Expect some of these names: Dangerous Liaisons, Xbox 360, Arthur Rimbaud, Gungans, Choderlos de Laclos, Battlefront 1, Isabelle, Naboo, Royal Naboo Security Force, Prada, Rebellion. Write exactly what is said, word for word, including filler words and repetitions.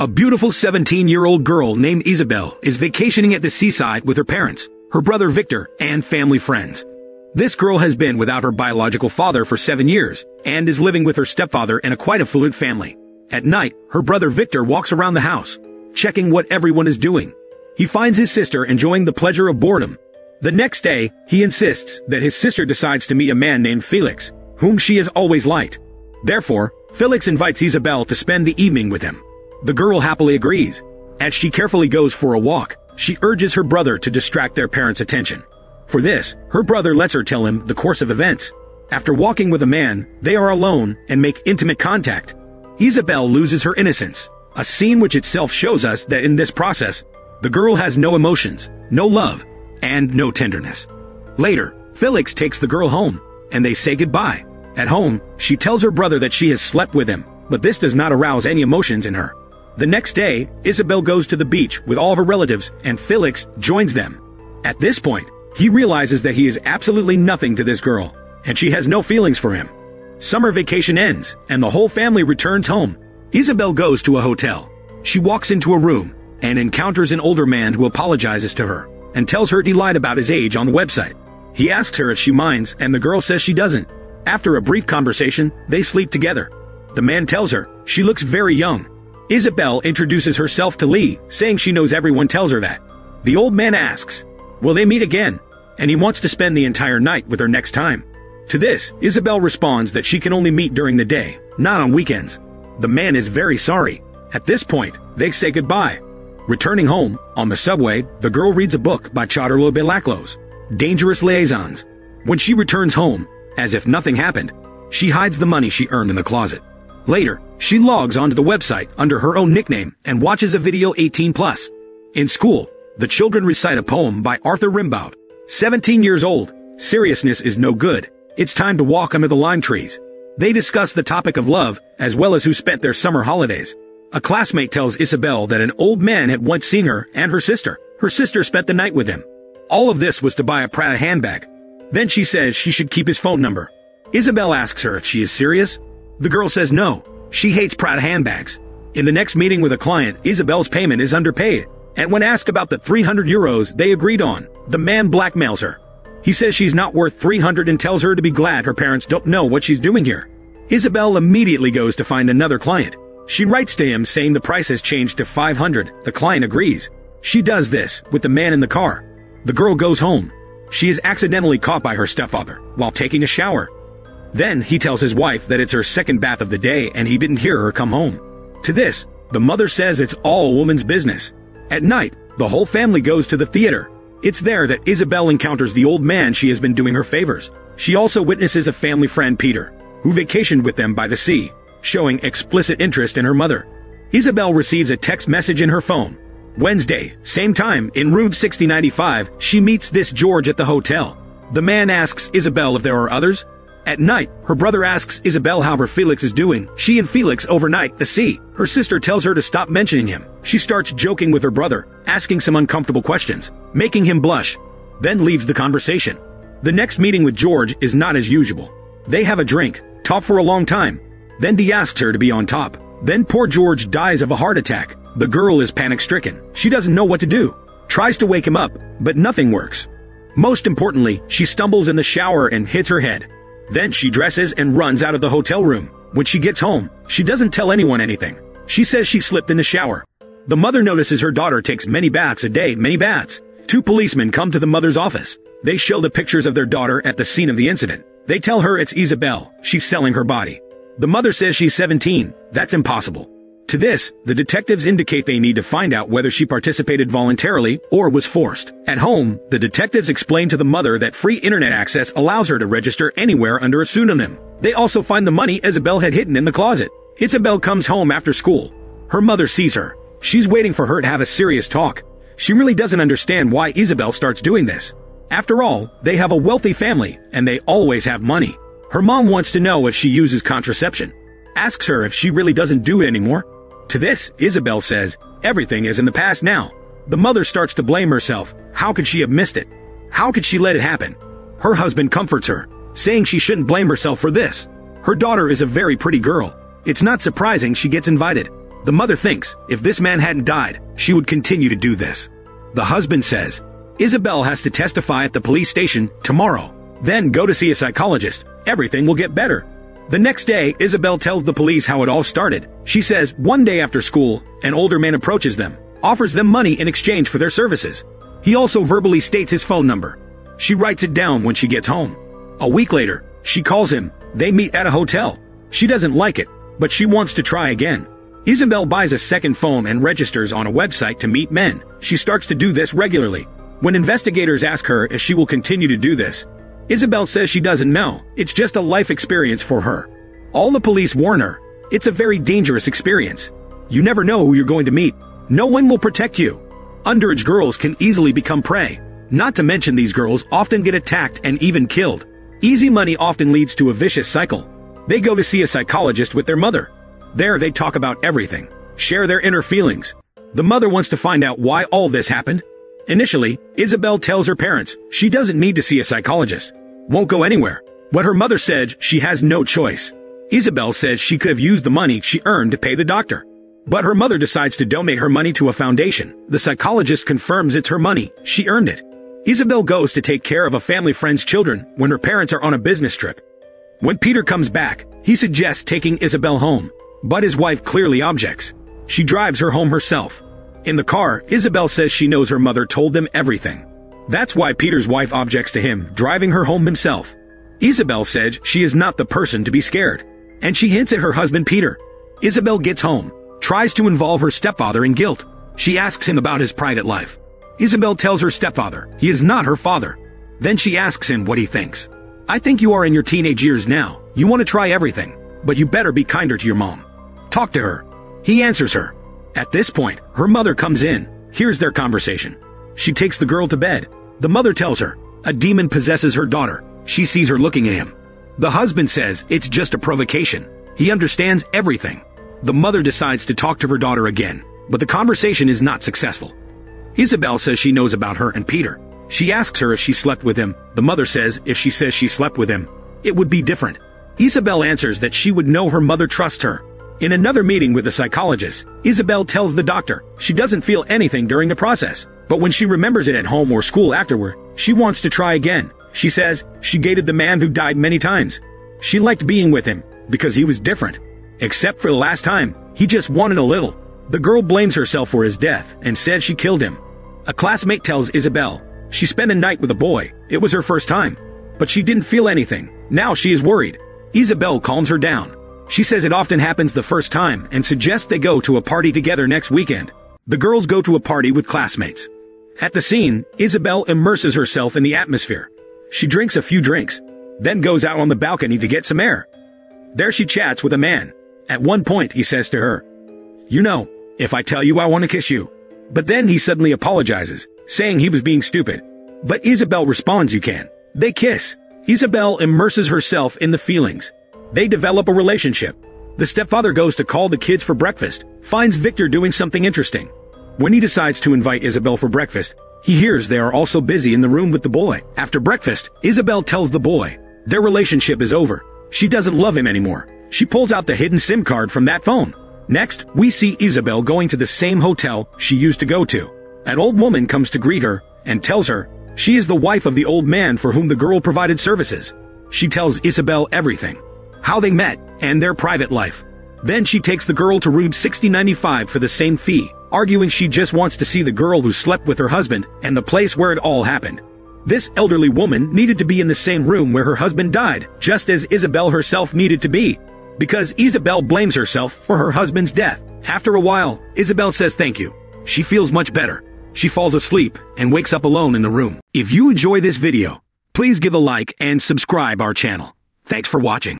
A beautiful seventeen-year-old girl named Isabelle is vacationing at the seaside with her parents, her brother Victor, and family friends. This girl has been without her biological father for seven years and is living with her stepfather and a quite affluent family. At night, her brother Victor walks around the house, checking what everyone is doing. He finds his sister enjoying the pleasure of boredom. The next day, he insists that his sister decides to meet a man named Felix, whom she has always liked. Therefore, Felix invites Isabelle to spend the evening with him. The girl happily agrees. As she carefully goes for a walk, she urges her brother to distract their parents' attention. For this, her brother lets her tell him the course of events. After walking with a man, they are alone and make intimate contact. Isabelle loses her innocence, a scene which itself shows us that in this process, the girl has no emotions, no love, and no tenderness. Later, Felix takes the girl home, and they say goodbye. At home, she tells her brother that she has slept with him, but this does not arouse any emotions in her. The next day, Isabelle goes to the beach with all of her relatives, and Felix joins them. At this point, he realizes that he is absolutely nothing to this girl, and she has no feelings for him. Summer vacation ends, and the whole family returns home. Isabelle goes to a hotel. She walks into a room and encounters an older man who apologizes to her and tells her he lied about his age on the website. He asks her if she minds, and the girl says she doesn't. After a brief conversation, they sleep together. The man tells her she looks very young. Isabelle introduces herself to Lee, saying she knows everyone tells her that. The old man asks, will they meet again? And he wants to spend the entire night with her next time. To this, Isabelle responds that she can only meet during the day, not on weekends. The man is very sorry. At this point, they say goodbye. Returning home, on the subway, the girl reads a book by Choderlos de Laclos, Dangerous Liaisons. When she returns home, as if nothing happened, she hides the money she earned in the closet. Later, she logs onto the website under her own nickname and watches a video eighteen plus. In school, the children recite a poem by Arthur Rimbaud. seventeen years old, seriousness is no good. It's time to walk under the lime trees. They discuss the topic of love, as well as who spent their summer holidays. A classmate tells Isabelle that an old man had once seen her and her sister. Her sister spent the night with him. All of this was to buy a Prada handbag. Then she says she should keep his phone number. Isabelle asks her if she is serious. The girl says no, she hates Prada handbags. In the next meeting with a client, Isabelle's payment is underpaid, and when asked about the three hundred euros they agreed on, the man blackmails her. He says she's not worth three hundred and tells her to be glad her parents don't know what she's doing here. Isabelle immediately goes to find another client. She writes to him saying the price has changed to five hundred, the client agrees. She does this with the man in the car. The girl goes home. She is accidentally caught by her stepfather while taking a shower. Then he tells his wife that it's her second bath of the day and he didn't hear her come home. To this, the mother says it's all a woman's business. At night, the whole family goes to the theater. It's there that Isabelle encounters the old man she has been doing her favors. She also witnesses a family friend Peter, who vacationed with them by the sea, showing explicit interest in her mother. Isabelle receives a text message in her phone. Wednesday, same time, in room sixty ninety-five, she meets this George at the hotel. The man asks Isabelle if there are others. At night, her brother asks Isabelle how her Felix is doing. She and Felix overnight the sea. Her sister tells her to stop mentioning him. She starts joking with her brother, asking some uncomfortable questions, making him blush, then leaves the conversation. The next meeting with George is not as usual. They have a drink, talk for a long time. Then Dee asks her to be on top. Then poor George dies of a heart attack. The girl is panic-stricken. She doesn't know what to do. Tries to wake him up, but nothing works. Most importantly, she stumbles in the shower and hits her head. Then she dresses and runs out of the hotel room. When she gets home, she doesn't tell anyone anything. She says she slipped in the shower. The mother notices her daughter takes many baths a day, many baths. Two policemen come to the mother's office. They show the pictures of their daughter at the scene of the incident. They tell her it's Isabelle, she's selling her body. The mother says she's seventeen, that's impossible. To this, the detectives indicate they need to find out whether she participated voluntarily or was forced. At home, the detectives explain to the mother that free internet access allows her to register anywhere under a pseudonym. They also find the money Isabelle had hidden in the closet. Isabelle comes home after school. Her mother sees her. She's waiting for her to have a serious talk. She really doesn't understand why Isabelle starts doing this. After all, they have a wealthy family, and they always have money. Her mom wants to know if she uses contraception. Asks her if she really doesn't do it anymore. To this, Isabelle says, everything is in the past now. The mother starts to blame herself. How could she have missed it? How could she let it happen? Her husband comforts her, saying she shouldn't blame herself for this. Her daughter is a very pretty girl. It's not surprising she gets invited. The mother thinks, if this man hadn't died, she would continue to do this. The husband says, Isabelle has to testify at the police station tomorrow. Then go to see a psychologist. Everything will get better. The next day, Isabelle tells the police how it all started. She says, one day after school, an older man approaches them, offers them money in exchange for their services. He also verbally states his phone number. She writes it down when she gets home. A week later, she calls him. They meet at a hotel. She doesn't like it, but she wants to try again. Isabelle buys a second phone and registers on a website to meet men. She starts to do this regularly. When investigators ask her if she will continue to do this, Isabelle says she doesn't know. It's just a life experience for her. All the police warn her, it's a very dangerous experience. You never know who you're going to meet. No one will protect you. Underage girls can easily become prey. Not to mention these girls often get attacked and even killed. Easy money often leads to a vicious cycle. They go to see a psychologist with their mother. There they talk about everything, share their inner feelings. The mother wants to find out why all this happened. Initially, Isabelle tells her parents she doesn't need to see a psychologist. Won't go anywhere. But her mother said she has no choice. Isabelle says she could have used the money she earned to pay the doctor. But her mother decides to donate her money to a foundation. The psychologist confirms it's her money, she earned it. Isabelle goes to take care of a family friend's children when her parents are on a business trip. When Peter comes back, he suggests taking Isabelle home. But his wife clearly objects. She drives her home herself. In the car, Isabelle says she knows her mother told them everything. That's why Peter's wife objects to him driving her home himself. Isabelle says she is not the person to be scared. And she hints at her husband Peter. Isabelle gets home, tries to involve her stepfather in guilt. She asks him about his private life. Isabelle tells her stepfather he is not her father. Then she asks him what he thinks. I think you are in your teenage years now. You want to try everything, but you better be kinder to your mom. Talk to her. He answers her. At this point, her mother comes in, hears their conversation. She takes the girl to bed. The mother tells her, a demon possesses her daughter. She sees her looking at him. The husband says it's just a provocation. He understands everything. The mother decides to talk to her daughter again, but the conversation is not successful. Isabelle says she knows about her and Peter. She asks her if she slept with him. The mother says if she says she slept with him, it would be different. Isabelle answers that she would know her mother trusts her. In another meeting with a psychologist, Isabelle tells the doctor she doesn't feel anything during the process, but when she remembers it at home or school afterward, she wants to try again. She says she dated the man who died many times. She liked being with him because he was different. Except for the last time, he just wanted a little. The girl blames herself for his death and says she killed him. A classmate tells Isabelle she spent a night with a boy. It was her first time, but she didn't feel anything. Now she is worried. Isabelle calms her down. She says it often happens the first time and suggests they go to a party together next weekend. The girls go to a party with classmates. At the scene, Isabelle immerses herself in the atmosphere. She drinks a few drinks, then goes out on the balcony to get some air. There she chats with a man. At one point, he says to her, "You know, if I tell you I want to kiss you." But then he suddenly apologizes, saying he was being stupid. But Isabelle responds, "You can." They kiss. Isabelle immerses herself in the feelings. They develop a relationship. The stepfather goes to call the kids for breakfast, finds Victor doing something interesting. When he decides to invite Isabelle for breakfast, he hears they are also busy in the room with the boy. After breakfast, Isabelle tells the boy their relationship is over. She doesn't love him anymore. She pulls out the hidden SIM card from that phone. Next, we see Isabelle going to the same hotel she used to go to. An old woman comes to greet her and tells her she is the wife of the old man for whom the girl provided services. She tells Isabelle everything, how they met, and their private life. Then she takes the girl to room sixty ninety-five for the same fee, arguing she just wants to see the girl who slept with her husband and the place where it all happened. This elderly woman needed to be in the same room where her husband died, just as Isabelle herself needed to be, because Isabelle blames herself for her husband's death. After a while, Isabelle says thank you. She feels much better. She falls asleep and wakes up alone in the room. If you enjoy this video, please give a like and subscribe our channel. Thanks for watching.